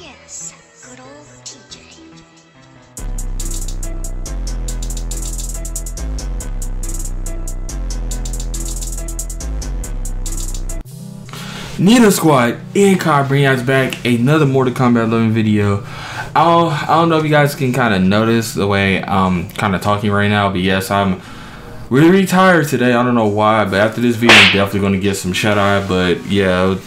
Yes, good old TJ. Nino Squad and Kai bringing us back another Mortal Kombat 11 video. I don't know if you guys can kind of notice the way I'm kind of talking right now, but yes, I'm really, really tired today. I don't know why, but after this video, I'm definitely going to get some shut eye. But yeah,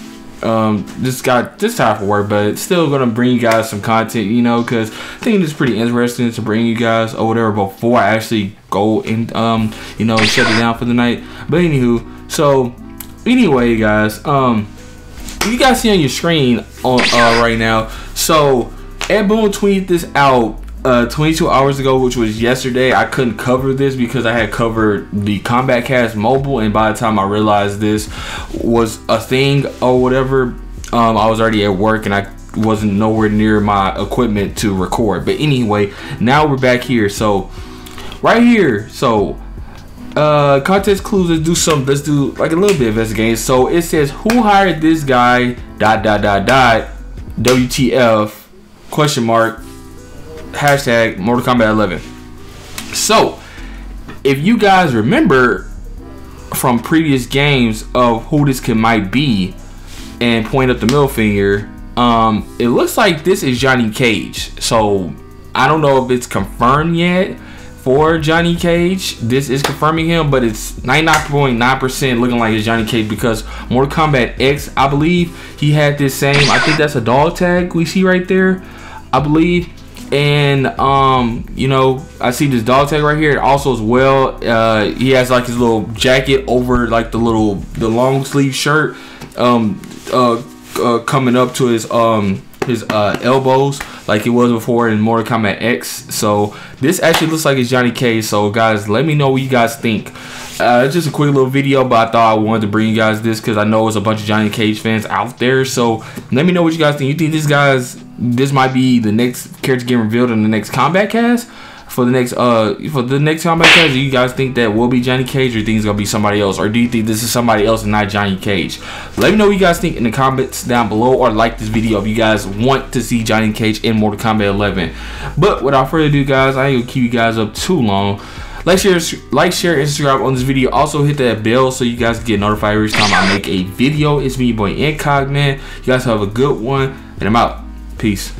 just got this type of work, but still going to bring you guys some content, you know, because I think it's pretty interesting to bring you guys or whatever before I actually go and you know, shut it down for the night. But anywho, so anyway, guys, you guys see on your screen on right now. So Ed Boon tweeted this out 22 hours ago, which was yesterday. I couldn't cover this because I had covered the Combat Cast mobile, and by the time I realized this was a thing or whatever, I was already at work and I wasn't nowhere near my equipment to record. But anyway, now we're back here. So right here, so contest clues, let's do like a little bit of investigation. So it says, who hired this guy ... WTF ? # Mortal Kombat 11. So if you guys remember from previous games of who this might be and point up the middle finger, it looks like this is Johnny Cage. So I don't know if it's confirmed yet for Johnny Cage. This is confirming him, but it's 99.9% looking like it's Johnny Cage, because Mortal Kombat X, I believe he had this same, I think that's a dog tag we see right there, I believe. And you know, I see this dog tag right here also as well. He has like his little jacket over like the long sleeve shirt coming up to his elbows like it was before in Mortal Kombat X. So this actually looks like it's Johnny Cage. So guys, let me know what you guys think. It's just a quick little video, but I thought I wanted to bring you guys this because I know it's a bunch of Johnny Cage fans out there. So let me know what you guys think. You think this might be the next character getting revealed in the next Combat Cast for the next Combat Cast? Do you guys think that will be Johnny Cage, or do you think it's gonna be somebody else, or do you think this is somebody else and not Johnny Cage? Let me know what you guys think in the comments down below, or like this video if you guys want to see Johnny Cage in Mortal Kombat 11. But without further ado, guys, I ain't gonna keep you guys up too long. Like, share, and subscribe on this video. Also, hit that bell so you guys get notified every time I make a video. It's me, your boy Incognito. You guys have a good one, and I'm out. Peace.